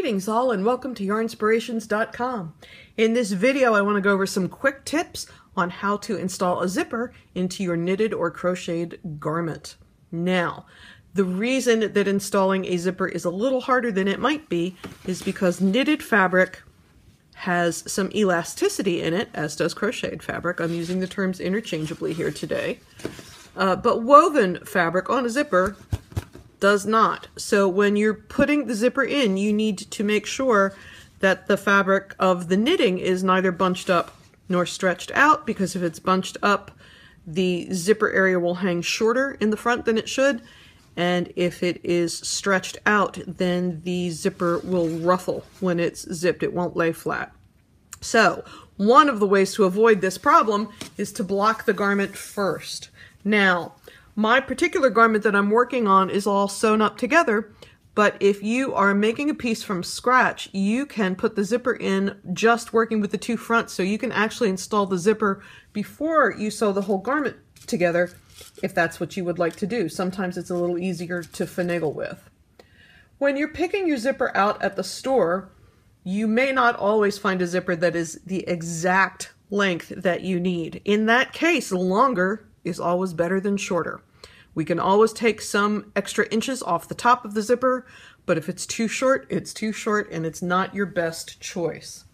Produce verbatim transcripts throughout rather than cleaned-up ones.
Greetings all and welcome to Yarnspirations dot com. In this video I want to go over some quick tips on how to install a zipper into your knitted or crocheted garment. Now, the reason that installing a zipper is a little harder than it might be is because knitted fabric has some elasticity in it, as does crocheted fabric. I'm using the terms interchangeably here today. Uh, but woven fabric on a zipper does not. So when you're putting the zipper in, you need to make sure that the fabric of the knitting is neither bunched up nor stretched out, because if it's bunched up, the zipper area will hang shorter in the front than it should, and if it is stretched out, then the zipper will ruffle when it's zipped. It won't lay flat. So one of the ways to avoid this problem is to block the garment first. Now, my particular garment that I'm working on is all sewn up together, but if you are making a piece from scratch, you can put the zipper in just working with the two fronts, so you can actually install the zipper before you sew the whole garment together if that's what you would like to do. Sometimes it's a little easier to finagle with. When you're picking your zipper out at the store, you may not always find a zipper that is the exact length that you need. In that case, longer is always better than shorter. We can always take some extra inches off the top of the zipper, but if it's too short, it's too short and it's not your best choice.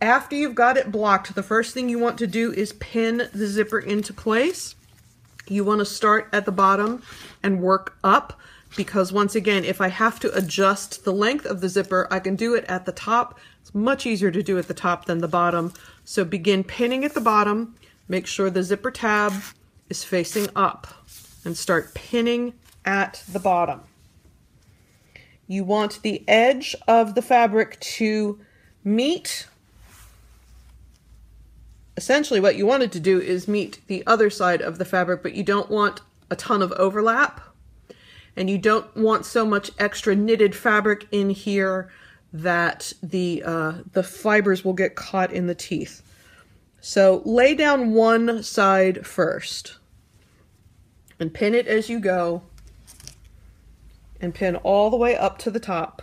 After you've got it blocked, the first thing you want to do is pin the zipper into place. You want to start at the bottom and work up, because once again, if I have to adjust the length of the zipper, I can do it at the top. It's much easier to do at the top than the bottom. So begin pinning at the bottom. Make sure the zipper tab is facing up, and start pinning at the bottom. You want the edge of the fabric to meet. Essentially what you wanted to do is meet the other side of the fabric, but you don't want a ton of overlap, and you don't want so much extra knitted fabric in here that the, uh, the fibers will get caught in the teeth. So lay down one side first, and pin it as you go, and pin all the way up to the top.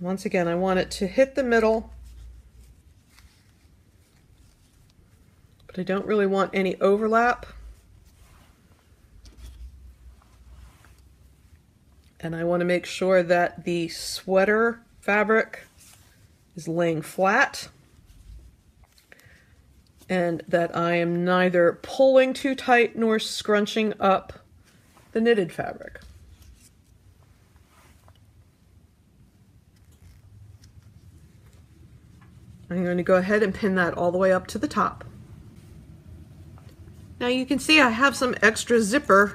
Once again, I want it to hit the middle, but I don't really want any overlap, and I want to make sure that the sweater fabric is laying flat, and that I am neither pulling too tight nor scrunching up the knitted fabric. I'm going to go ahead and pin that all the way up to the top. Now you can see I have some extra zipper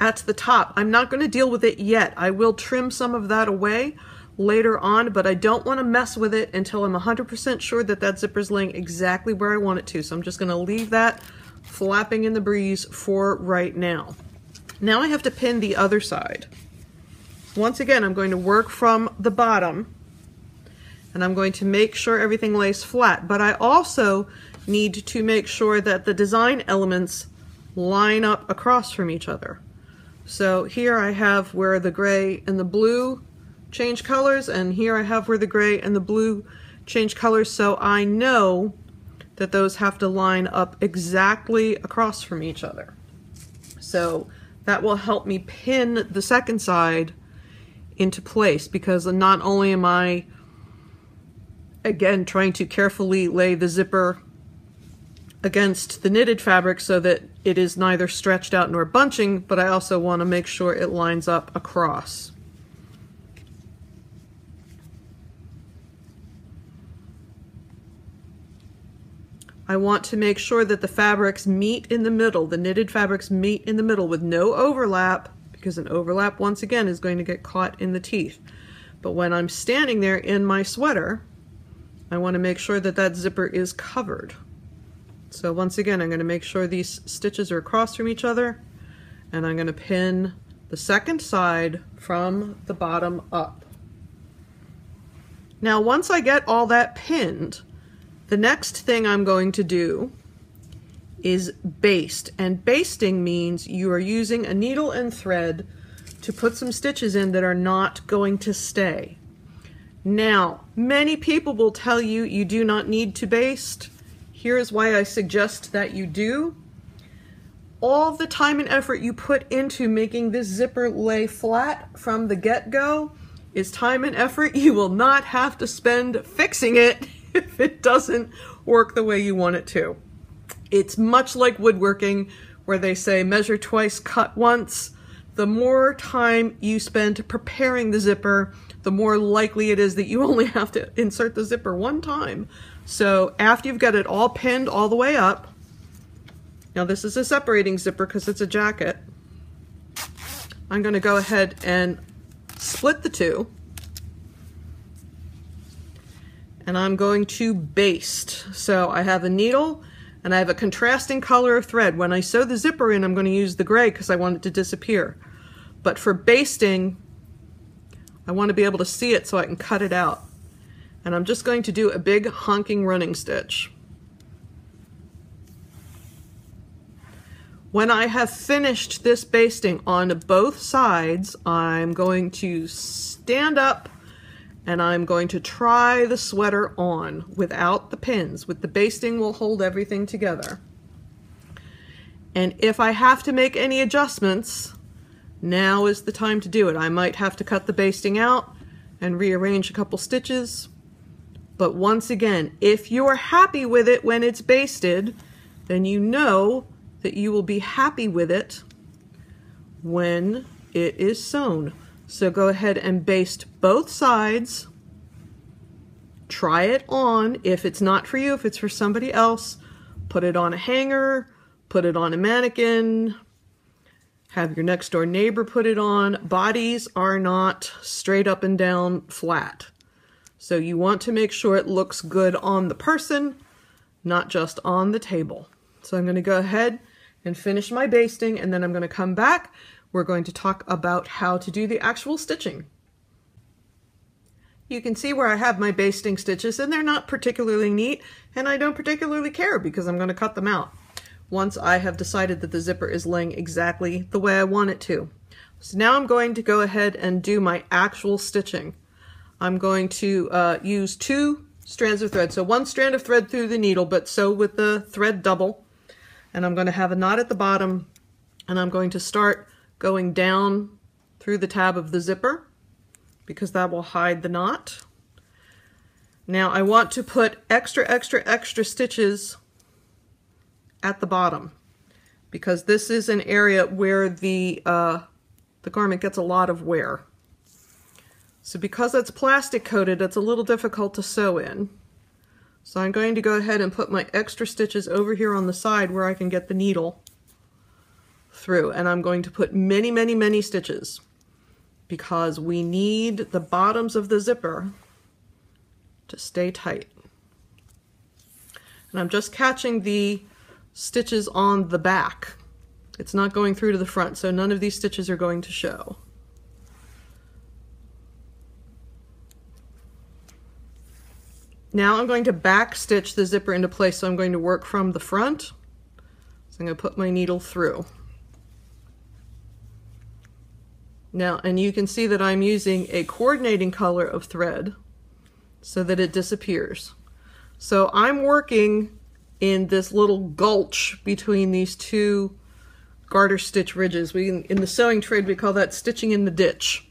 at the top. I'm not going to deal with it yet. I will trim some of that away later on, but I don't want to mess with it until I'm one hundred percent sure that that zipper is laying exactly where I want it to. So I'm just going to leave that flapping in the breeze for right now. Now I have to pin the other side. Once again, I'm going to work from the bottom, and I'm going to make sure everything lays flat, but I also need to make sure that the design elements line up across from each other. So here I have where the gray and the blue change colors, and here I have where the gray and the blue change colors, so I know that those have to line up exactly across from each other. So that will help me pin the second side into place, because not only am I again trying to carefully lay the zipper against the knitted fabric so that it is neither stretched out nor bunching, but I also want to make sure it lines up across. I want to make sure that the fabrics meet in the middle, the knitted fabrics meet in the middle with no overlap, because an overlap once again is going to get caught in the teeth. But when I'm standing there in my sweater, I want to make sure that that zipper is covered. So once again, I'm going to make sure these stitches are across from each other, and I'm going to pin the second side from the bottom up. Now once I get all that pinned, the next thing I'm going to do is baste, and basting means you are using a needle and thread to put some stitches in that are not going to stay. Now, many people will tell you you do not need to baste. Here's why I suggest that you do. All the time and effort you put into making this zipper lay flat from the get-go is time and effort you will not have to spend fixing it if it doesn't work the way you want it to. It's much like woodworking, where they say measure twice, cut once. The more time you spend preparing the zipper, the more likely it is that you only have to insert the zipper one time. So after you've got it all pinned all the way up, now this is a separating zipper because it's a jacket, I'm gonna go ahead and split the two, and I'm going to baste. So I have a needle and I have a contrasting color of thread. When I sew the zipper in, I'm going to use the gray because I want it to disappear. But for basting, I want to be able to see it so I can cut it out. And I'm just going to do a big honking running stitch. When I have finished this basting on both sides, I'm going to stand up and I'm going to try the sweater on without the pins. With the basting, we'll hold everything together. And if I have to make any adjustments, now is the time to do it. I might have to cut the basting out and rearrange a couple stitches. But once again, if you're happy with it when it's basted, then you know that you will be happy with it when it is sewn. So go ahead and baste both sides, try it on. If it's not for you, if it's for somebody else, put it on a hanger, put it on a mannequin, have your next door neighbor put it on. Bodies are not straight up and down flat. So you want to make sure it looks good on the person, not just on the table. So I'm going to go ahead and finish my basting, and then I'm going to come back. We're going to talk about how to do the actual stitching. You can see where I have my basting stitches, and they're not particularly neat, and I don't particularly care because I'm going to cut them out once I have decided that the zipper is laying exactly the way I want it to. So now I'm going to go ahead and do my actual stitching. I'm going to uh, use two strands of thread. So one strand of thread through the needle, but sew with the thread double. And I'm going to have a knot at the bottom, and I'm going to start going down through the tab of the zipper because that will hide the knot. Now I want to put extra, extra, extra stitches at the bottom because this is an area where the, uh, the garment gets a lot of wear. So because that's plastic coated, it's a little difficult to sew in. So I'm going to go ahead and put my extra stitches over here on the side where I can get the needle through, and I'm going to put many, many, many stitches because we need the bottoms of the zipper to stay tight. And I'm just catching the stitches on the back. It's not going through to the front, so none of these stitches are going to show. Now I'm going to back stitch the zipper into place, so I'm going to work from the front. So I'm going to put my needle through. Now, and you can see that I'm using a coordinating color of thread so that it disappears. So I'm working in this little gulch between these two garter stitch ridges. We, in the sewing trade, we call that stitching in the ditch.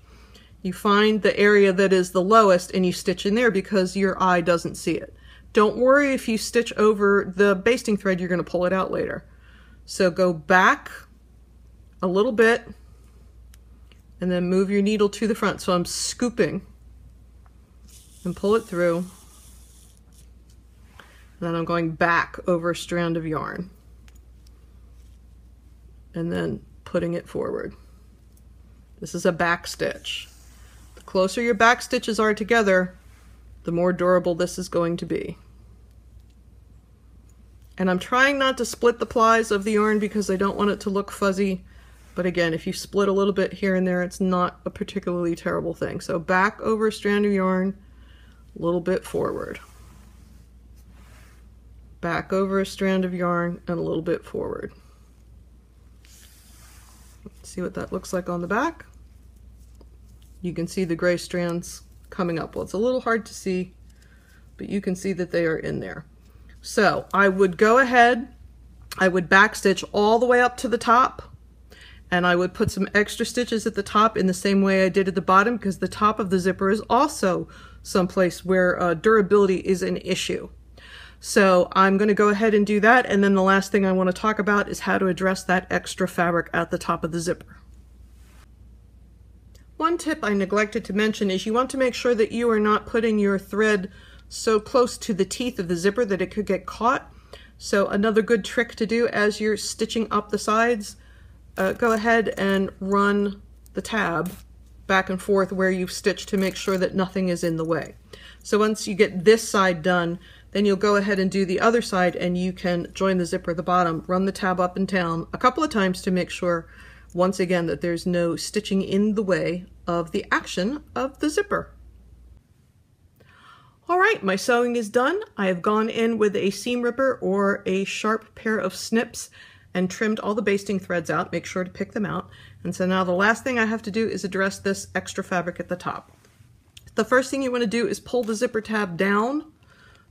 You find the area that is the lowest and you stitch in there because your eye doesn't see it. Don't worry if you stitch over the basting thread, you're going to pull it out later. So go back a little bit, and then move your needle to the front. So I'm scooping and pull it through, and then I'm going back over a strand of yarn and then putting it forward. This is a back stitch. The closer your back stitches are together, the more durable this is going to be. And I'm trying not to split the plies of the yarn because I don't want it to look fuzzy. But again, if you split a little bit here and there, it's not a particularly terrible thing. So back over a strand of yarn, a little bit forward. Back over a strand of yarn and a little bit forward. Let's see what that looks like on the back. you can see the gray strands coming up. Well, it's a little hard to see, but you can see that they are in there. So I would go ahead, I would backstitch all the way up to the top, and I would put some extra stitches at the top in the same way I did at the bottom, because the top of the zipper is also someplace where uh, durability is an issue. So I'm going to go ahead and do that, and then the last thing I want to talk about is how to address that extra fabric at the top of the zipper. One tip I neglected to mention is you want to make sure that you are not putting your thread so close to the teeth of the zipper that it could get caught. So another good trick to do as you're stitching up the sides, Uh, go ahead and run the tab back and forth where you've stitched to make sure that nothing is in the way. So once you get this side done, then you'll go ahead and do the other side, and you can join the zipper at the bottom, run the tab up and down a couple of times to make sure, once again, that there's no stitching in the way of the action of the zipper. All right, my sewing is done. I have gone in with a seam ripper or a sharp pair of snips and trimmed all the basting threads out. Make sure to pick them out. And so now the last thing I have to do is address this extra fabric at the top. The first thing you want to do is pull the zipper tab down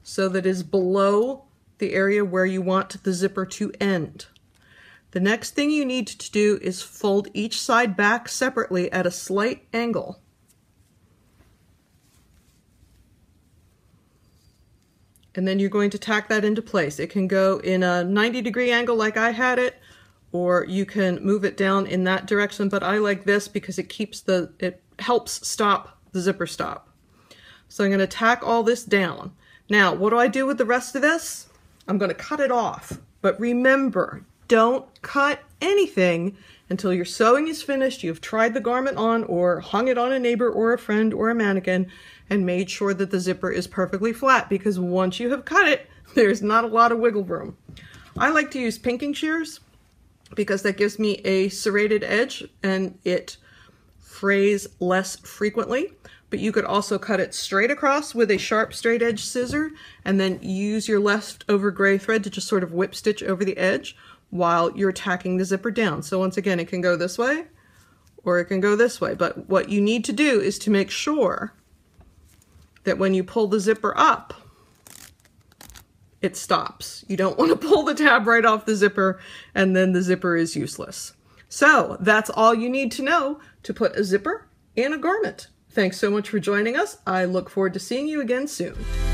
so that it is below the area where you want the zipper to end. The next thing you need to do is fold each side back separately at a slight angle. And then you're going to tack that into place. It can go in a ninety degree angle like I had it, or you can move it down in that direction, but I like this because it keeps the, it helps stop the zipper stop. So I'm going to tack all this down. Now, what do I do with the rest of this? I'm going to cut it off, but remember, don't cut anything until your sewing is finished, you've tried the garment on or hung it on a neighbor or a friend or a mannequin and made sure that the zipper is perfectly flat, because once you have cut it, there's not a lot of wiggle room. I like to use pinking shears because that gives me a serrated edge and it frays less frequently, but you could also cut it straight across with a sharp straight edge scissor and then use your leftover gray thread to just sort of whip stitch over the edge while you're tacking the zipper down. So once again, it can go this way or it can go this way, but what you need to do is to make sure that when you pull the zipper up, it stops. You don't want to pull the tab right off the zipper and then the zipper is useless. So that's all you need to know to put a zipper in a garment. Thanks so much for joining us. I look forward to seeing you again soon.